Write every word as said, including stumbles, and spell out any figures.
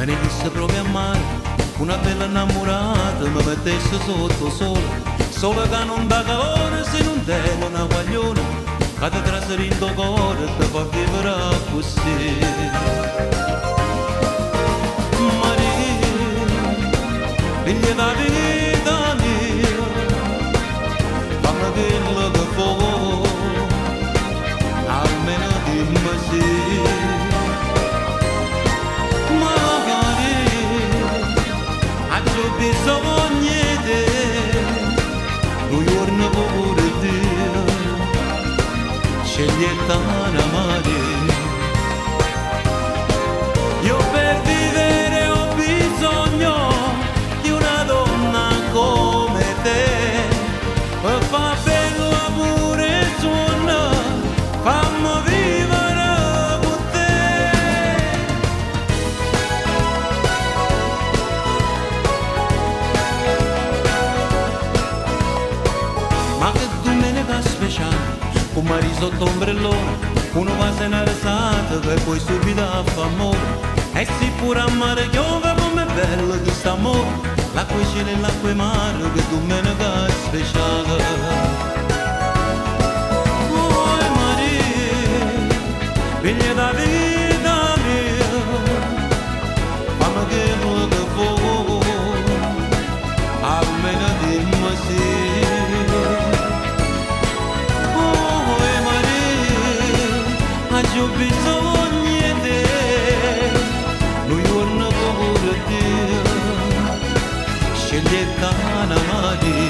me ne disse proprio a mare, una bella innamorata mi mettesse sotto sole, solo che non dava ore se non devo una guaglione, che ti traseri in tuo cuore e ti fa vivere così. Maria, vieni la vita mia, fammi quello che vuoi, almeno dimmi sì. Sceglietana Maria, io per vivere ho bisogno di una donna come te, e fa bella pure suona, fammi vivere con te. Ma che domenica speciale, un mari sotto ombrellone, uno va se ne resate e poi subito fa amore, e si pure a mare piove come bello di st'amore, l'acqua cina e l'acqua mare che domenica speciale. Oh Maria, vieni da vita mia, fammi che vuoi che vuoi, almeno dimmi sì. Ho bisogno di te, noi non vorrei dire, sceglietana Maria.